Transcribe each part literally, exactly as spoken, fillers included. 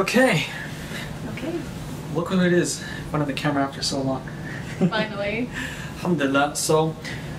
Okay. Okay. Look who it is. In front of the camera after so long. Finally. Alhamdulillah. So,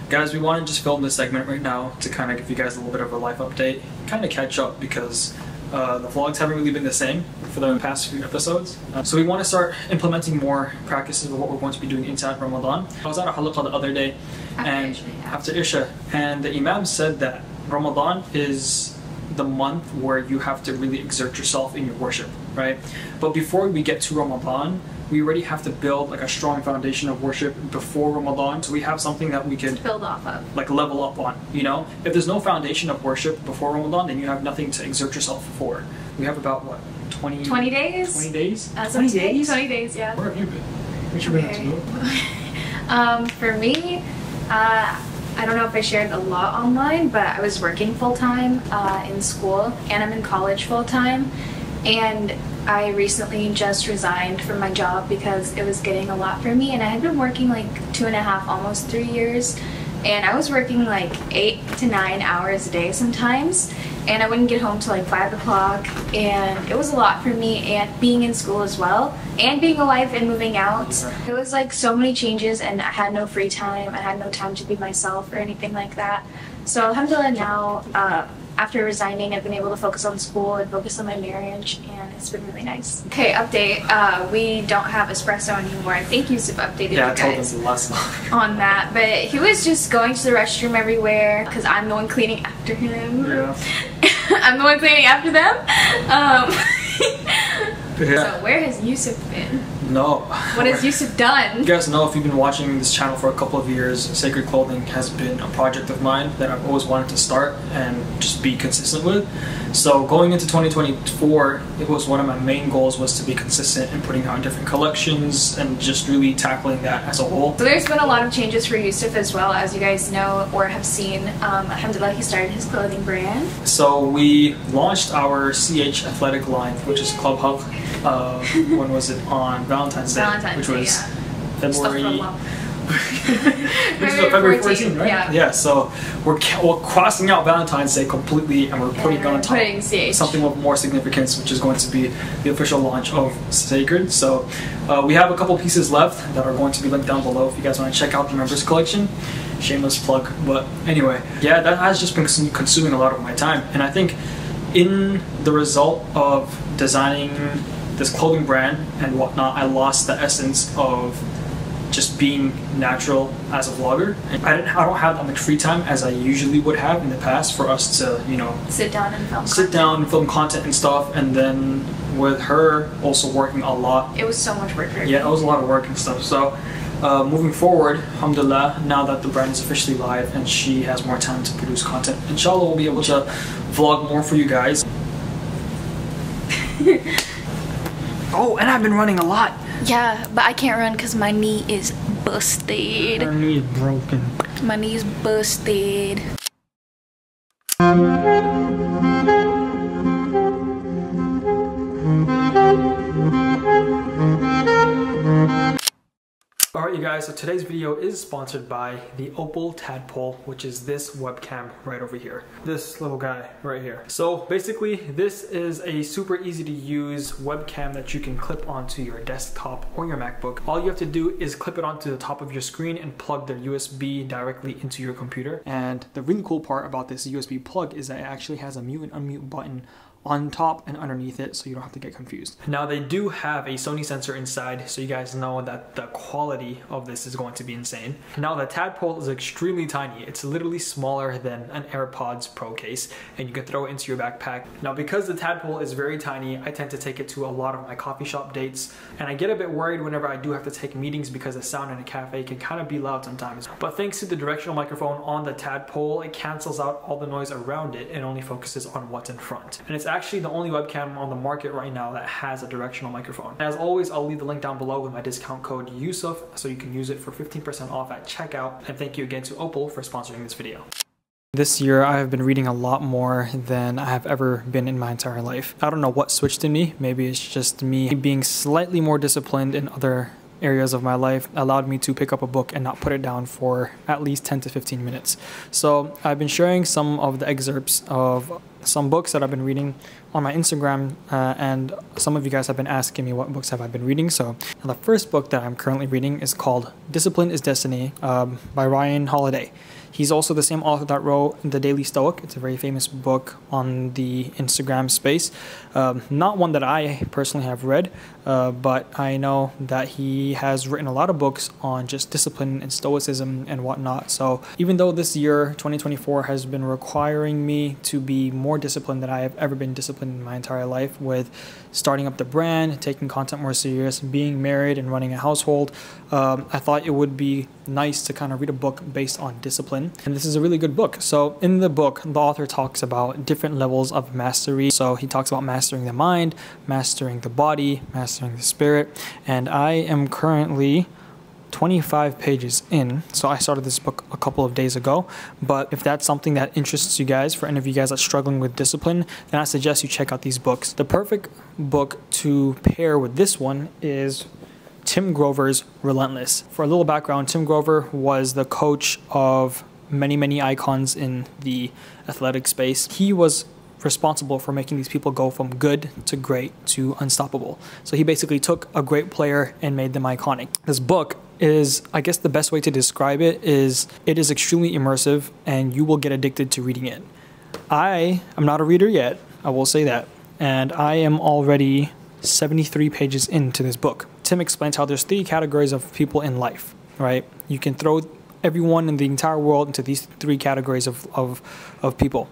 guys, we want to just film this segment right now to kind of give you guys a little bit of a life update, kind of catch up because uh, the vlogs haven't really been the same for the past few episodes. Uh, so we want to start implementing more practices of what we're going to be doing inside Ramadan. I was at a halaqah the other day, after and Isha, yeah. after Isha, and the Imam said that Ramadan is the month where you have to really exert yourself in your worship, right? But before we get to Ramadan, we already have to build like a strong foundation of worship before Ramadan, so we have something that we can build off of, like level up on, you know? If there's no foundation of worship before Ramadan, then you have nothing to exert yourself for. We have about, what, twenty? twenty days? twenty days? As twenty days? twenty days, yeah. Where have you been? What you been up to? Um, for me, uh, I don't know if I shared a lot online, but I was working full-time uh, in school, and I'm in college full-time, and I recently just resigned from my job because it was getting a lot for me, and I had been working like two and a half, almost three years, and I was working like eight to nine hours a day sometimes, and I wouldn't get home till like five o'clock, and it was a lot for me, and being in school as well, and being a wife and moving out. It was like so many changes, and I had no free time, I had no time to be myself or anything like that. So alhamdulillah now, uh, after resigning, I've been able to focus on school and focus on my marriage, and it's been really nice. Okay, update. Uh, we don't have espresso anymore. I think Yusuf updated yeah, you guys on that, but he was just going to the restroom everywhere because I'm the one cleaning after him. Yeah. I'm the one cleaning after them. Um, yeah. So where has Yusuf been? No. What has Yusuf done? You guys know, if you've been watching this channel for a couple of years, Sacred Clothing has been a project of mine that I've always wanted to start and just be consistent with. So going into twenty twenty-four, it was one of my main goals was to be consistent in putting out different collections and just really tackling that as a whole. So there's been a lot of changes for Yusuf as well, as you guys know or have seen. Um, alhamdulillah, he started his clothing brand. So we launched our C H Athletic line, which is Club Hub. Uh, when was it? On Valentine's Day, Valentine's which was Day, yeah. February, which was February fourteenth, right? Yeah. yeah, so we're, we're crossing out Valentine's Day completely and we're putting and on we're top putting something with more significance, which is going to be the official launch of Sacred. So uh, we have a couple pieces left that are going to be linked down below if you guys want to check out the members collection. Shameless plug, but anyway, yeah, that has just been consuming a lot of my time, and I think in the result of designing this clothing brand and whatnot, I lost the essence of just being natural as a vlogger. And I, didn't, I don't have that much free time as I usually would have in the past for us to, you know, sit down and film, sit down and film content and stuff. And then with her also working a lot, it was so much work. For yeah, it was a lot of work and stuff. So uh, moving forward, alhamdulillah, now that the brand is officially live and she has more time to produce content, inshallah, we'll be able to vlog more for you guys. Oh, and I've been running a lot. Yeah, but I can't run because my knee is busted. My knee is broken. My knee is busted. Alright you guys, so today's video is sponsored by the Opal Tadpole, which is this webcam right over here. This little guy right here. So basically this is a super easy to use webcam that you can clip onto your desktop or your MacBook. All you have to do is clip it onto the top of your screen and plug the U S B directly into your computer. And the really cool part about this U S B plug is that it actually has a mute and unmute button on top and underneath it, so you don't have to get confused. Now they do have a Sony sensor inside, so you guys know that the quality of this is going to be insane. Now the Tadpole is extremely tiny. It's literally smaller than an AirPods Pro case, and you can throw it into your backpack. Now because the Tadpole is very tiny, I tend to take it to a lot of my coffee shop dates, and I get a bit worried whenever I do have to take meetings because the sound in a cafe can kind of be loud sometimes. But thanks to the directional microphone on the Tadpole, it cancels out all the noise around it and only focuses on what's in front. And it's actually the only webcam on the market right now that has a directional microphone. As always, I'll leave the link down below with my discount code Yusuf, so you can use it for fifteen percent off at checkout. And thank you again to Opal for sponsoring this video. This year, I have been reading a lot more than I have ever been in my entire life. I don't know what switched in me. Maybe it's just me being slightly more disciplined in other areas of my life allowed me to pick up a book and not put it down for at least ten to fifteen minutes. So I've been sharing some of the excerpts of some books that I've been reading on my Instagram, uh, and some of you guys have been asking me what books have I been reading. So the first book that I'm currently reading is called Discipline is Destiny um, by Ryan Holiday. He's also the same author that wrote The Daily Stoic. It's a very famous book on the Instagram space. Um, not one that I personally have read, uh, but I know that he has written a lot of books on just discipline and stoicism and whatnot. So even though this year, twenty twenty-four, has been requiring me to be more disciplined than I have ever been disciplined in my entire life, with starting up the brand, taking content more serious, being married and running a household, um, I thought it would be nice to kind of read a book based on discipline. And this is a really good book. So in the book, the author talks about different levels of mastery. So he talks about mastering the mind, mastering the body, mastering the spirit. And I am currently twenty-five pages in. So I started this book a couple of days ago. But if that's something that interests you guys, for any of you guys that's struggling with discipline, then I suggest you check out these books. The perfect book to pair with this one is Tim Grover's Relentless. For a little background, Tim Grover was the coach of many, many icons in the athletic space. He was responsible for making these people go from good to great to unstoppable. So he basically took a great player and made them iconic. This book is, I guess the best way to describe it is, it is extremely immersive and you will get addicted to reading it. I am not a reader yet, I will say that, and I am already seventy-three pages into this book. Tim explains how there's three categories of people in life, right? You can throw everyone in the entire world into these three categories of, of, of people.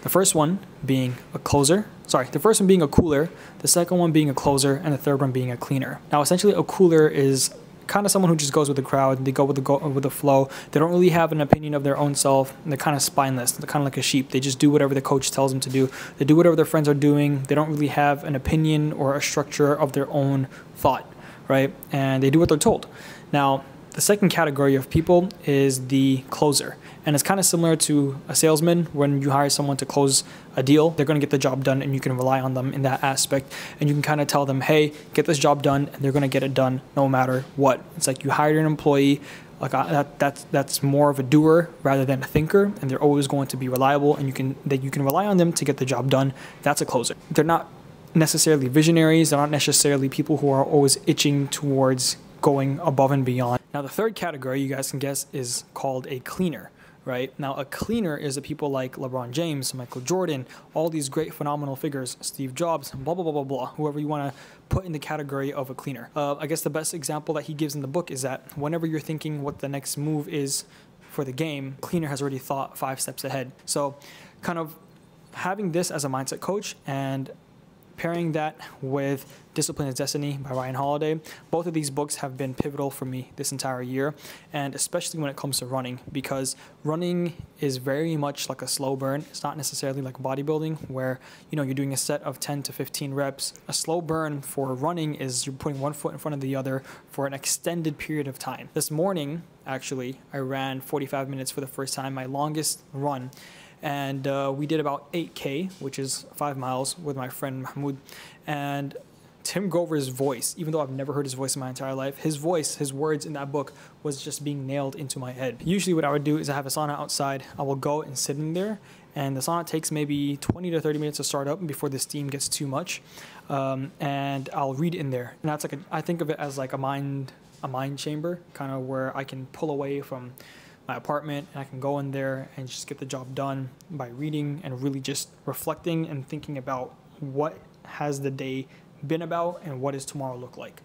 The first one being a closer, sorry, the first one being a cooler, the second one being a closer, and the third one being a cleaner. Now, essentially a cooler is kind of someone who just goes with the crowd. They go with the go with the flow. They don't really have an opinion of their own self. And they're kind of spineless. They're kind of like a sheep. They just do whatever the coach tells them to do. They do whatever their friends are doing. They don't really have an opinion or a structure of their own thought, right? And they do what they're told. Now, the second category of people is the closer. And it's kind of similar to a salesman. When you hire someone to close a deal, they're going to get the job done and you can rely on them in that aspect. And you can kind of tell them, hey, get this job done, and they're going to get it done no matter what. It's like you hired an employee, like I, that, that's, that's more of a doer rather than a thinker, and they're always going to be reliable and you can, that you can rely on them to get the job done. That's a closer. They're not necessarily visionaries. They're not necessarily people who are always itching towards going above and beyond. Now, the third category, you guys can guess, is called a cleaner. Right? Now, a cleaner is a people like LeBron James, Michael Jordan, all these great phenomenal figures, Steve Jobs, blah, blah, blah, blah, blah, whoever you want to put in the category of a cleaner. Uh, I guess the best example that he gives in the book is that whenever you're thinking what the next move is for the game, cleaner has already thought five steps ahead. So kind of having this as a mindset coach and pairing that with Discipline is Destiny by Ryan Holiday, both of these books have been pivotal for me this entire year, and especially when it comes to running, because running is very much like a slow burn. It's not necessarily like bodybuilding where, you know, you're doing a set of ten to fifteen reps. A slow burn for running is you're putting one foot in front of the other for an extended period of time. This morning, actually, I ran forty-five minutes for the first time, my longest run. And uh, we did about eight K, which is five miles, with my friend Mahmoud. And Tim Grover's voice, even though I've never heard his voice in my entire life, his voice, his words in that book was just being nailed into my head. Usually what I would do is I have a sauna outside. I will go and sit in there. And the sauna takes maybe twenty to thirty minutes to start up before the steam gets too much. Um, and I'll read in there. And that's like a, I think of it as like a mind, a mind chamber, kind of where I can pull away from my apartment and I can go in there and just get the job done by reading and really just reflecting and thinking about what has the day been about and what does tomorrow look like.